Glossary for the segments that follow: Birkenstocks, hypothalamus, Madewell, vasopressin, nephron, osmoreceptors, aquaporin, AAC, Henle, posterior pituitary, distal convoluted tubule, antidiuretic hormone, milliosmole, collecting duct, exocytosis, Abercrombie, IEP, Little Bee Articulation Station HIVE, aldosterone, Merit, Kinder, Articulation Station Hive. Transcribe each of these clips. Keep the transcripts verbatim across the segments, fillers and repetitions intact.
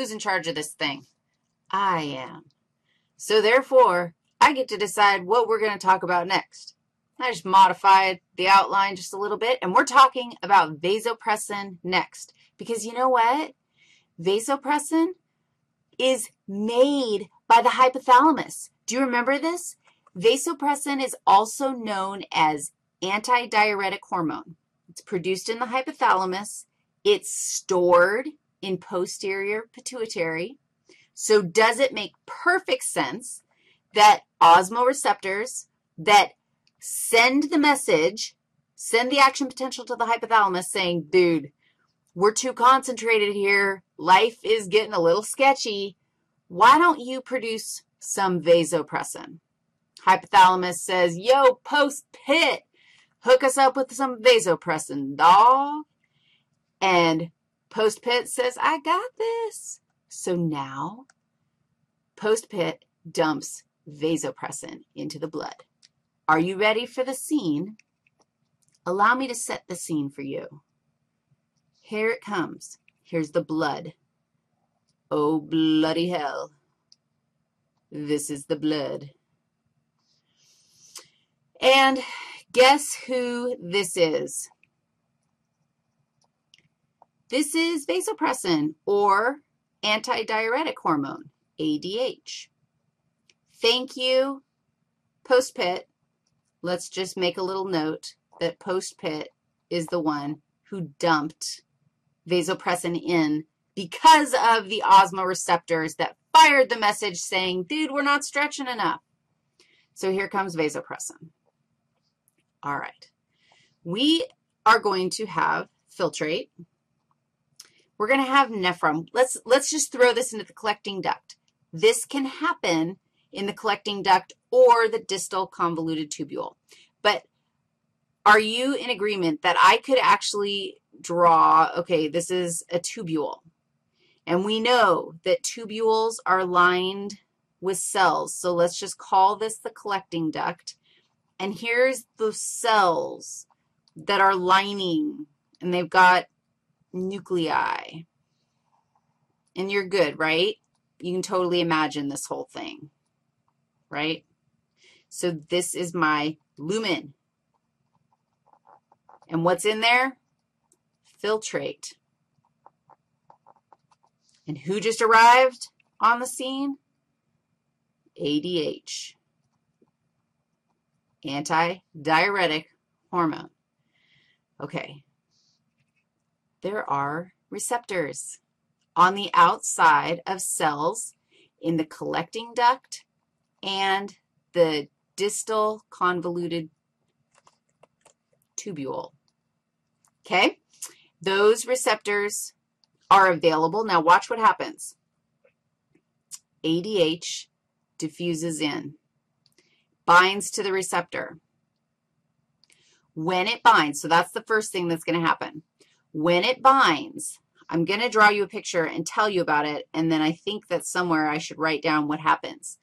Who's in charge of this thing? I am. So therefore, I get to decide what we're going to talk about next. I just modified the outline just a little bit, and we're talking about vasopressin next. Because you know what? Vasopressin is made by the hypothalamus. Do you remember this? Vasopressin is also known as antidiuretic hormone. It's produced in the hypothalamus. It's stored in posterior pituitary. So does it make perfect sense that osmoreceptors that send the message, send the action potential to the hypothalamus saying, dude, we're too concentrated here. Life is getting a little sketchy. Why don't you produce some vasopressin? Hypothalamus says, yo, post pit, hook us up with some vasopressin, dawg. And post pit says, I got this. So now post pit dumps vasopressin into the blood. Are you ready for the scene? Allow me to set the scene for you. Here it comes. Here's the blood. Oh, bloody hell. This is the blood. And guess who this is? This is vasopressin, or antidiuretic hormone, A D H. Thank you, post-pit. Let's just make a little note that post-pit is the one who dumped vasopressin in because of the osmoreceptors that fired the message saying, dude, we're not stretching enough. So here comes vasopressin. All right. We are going to have filtrate. We're going to have nephron. Let's, let's just throw this into the collecting duct. This can happen in the collecting duct or the distal convoluted tubule. But are you in agreement that I could actually draw, okay, this is a tubule. And we know that tubules are lined with cells. So let's just call this the collecting duct. And here's the cells that are lining, and they've got nuclei. And you're good, right? You can totally imagine this whole thing, right? So this is my lumen. And what's in there? Filtrate. And who just arrived on the scene? A D H. Antidiuretic hormone. Okay. There are receptors on the outside of cells in the collecting duct and the distal convoluted tubule. Okay? Those receptors are available. Now watch what happens. A D H diffuses in. Binds to the receptor. When it binds, so that's the first thing that's going to happen. When it binds, I'm going to draw you a picture and tell you about it, and then I think that somewhere I should write down what happens.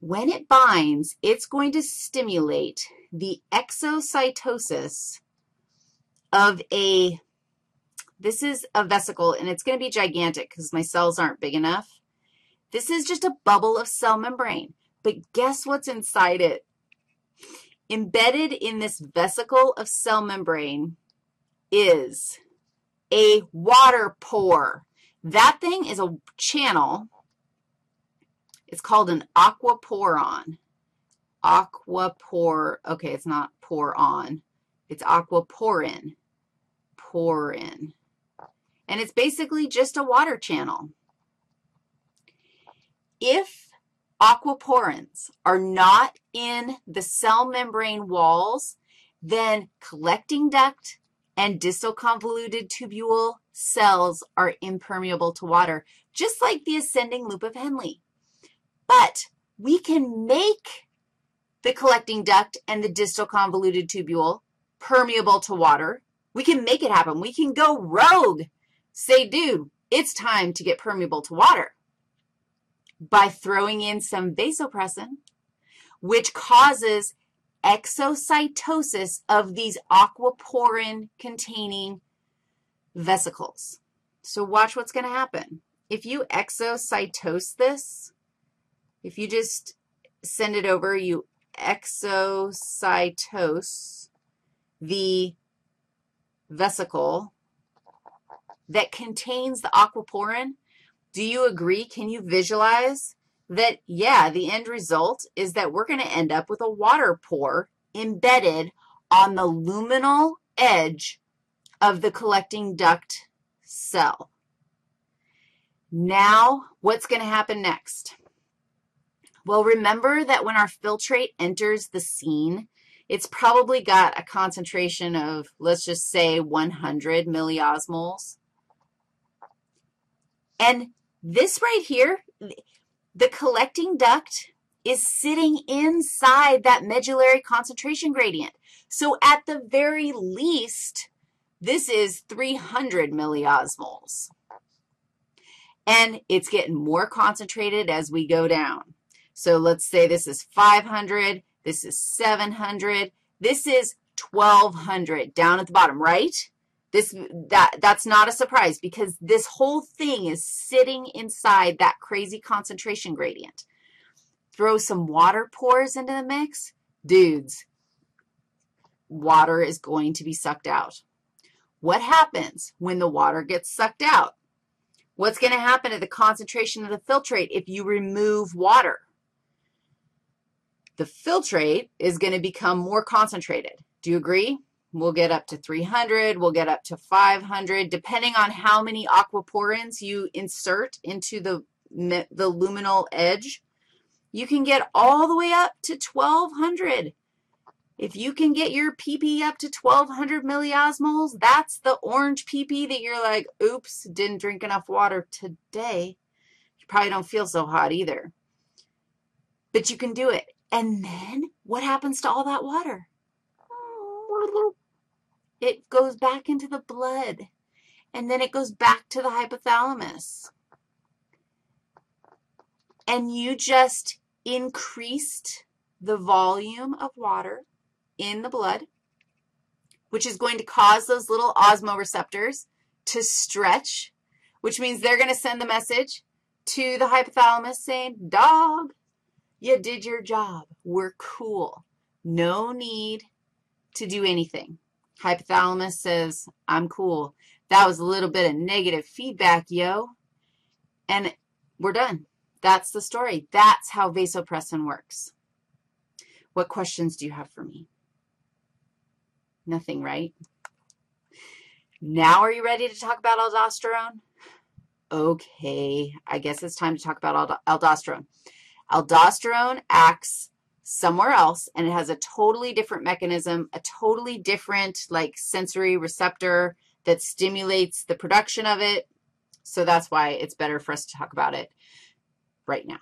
When it binds, it's going to stimulate the exocytosis of a, this is a vesicle, and it's going to be gigantic because my cells aren't big enough. This is just a bubble of cell membrane. But guess what's inside it? Embedded in this vesicle of cell membrane is a water pore. That thing is a channel. It's called an aquaporin. Aquapor, okay, it's not pour on. It's aquaporin. Porin. And it's basically just a water channel. If aquaporins are not in the cell membrane walls, then collecting duct and distal convoluted tubule cells are impermeable to water, just like the ascending loop of Henle. But we can make the collecting duct and the distal convoluted tubule permeable to water. We can make it happen. We can go rogue, say, dude, it's time to get permeable to water, by throwing in some vasopressin, which causes exocytosis of these aquaporin-containing vesicles. So watch what's going to happen. if you exocytose this, if you just send it over, you exocytose the vesicle that contains the aquaporin, do you agree? Can you visualize that, yeah, the end result is that we're going to end up with a water pore embedded on the luminal edge of the collecting duct cell. Now, what's going to happen next? Well, remember that when our filtrate enters the scene, it's probably got a concentration of, let's just say, one hundred milliosmoles. And this right here, the collecting duct is sitting inside that medullary concentration gradient. So at the very least, this is three hundred milliosmoles. And it's getting more concentrated as we go down. So let's say this is five hundred, this is seven hundred, this is twelve hundred down at the bottom, right? This, that, that's not a surprise because this whole thing is sitting inside that crazy concentration gradient. Throw some water pores into the mix. Dudes, water is going to be sucked out. What happens when the water gets sucked out? What's going to happen at the concentration of the filtrate if you remove water? The filtrate is going to become more concentrated. Do you agree? We'll get up to three hundred, we'll get up to five hundred, depending on how many aquaporins you insert into the, the luminal edge. You can get all the way up to twelve hundred. If you can get your P P up to twelve hundred milliosmoles, that's the orange P P that you're like, oops, didn't drink enough water today. You probably don't feel so hot either. But you can do it. And then what happens to all that water? It goes back into the blood, and then it goes back to the hypothalamus. And you just increased the volume of water in the blood, which is going to cause those little osmoreceptors to stretch, which means they're going to send the message to the hypothalamus saying, dog, you did your job. We're cool. No need to do anything. Hypothalamus says, I'm cool. That was a little bit of negative feedback, yo. And we're done. That's the story. That's how vasopressin works. What questions do you have for me? Nothing, right? Now are you ready to talk about aldosterone? Okay, I guess it's time to talk about aldosterone. Aldosterone acts somewhere else, and it has a totally different mechanism, a totally different, like, sensory receptor that stimulates the production of it. So that's why it's better for us to talk about it right now.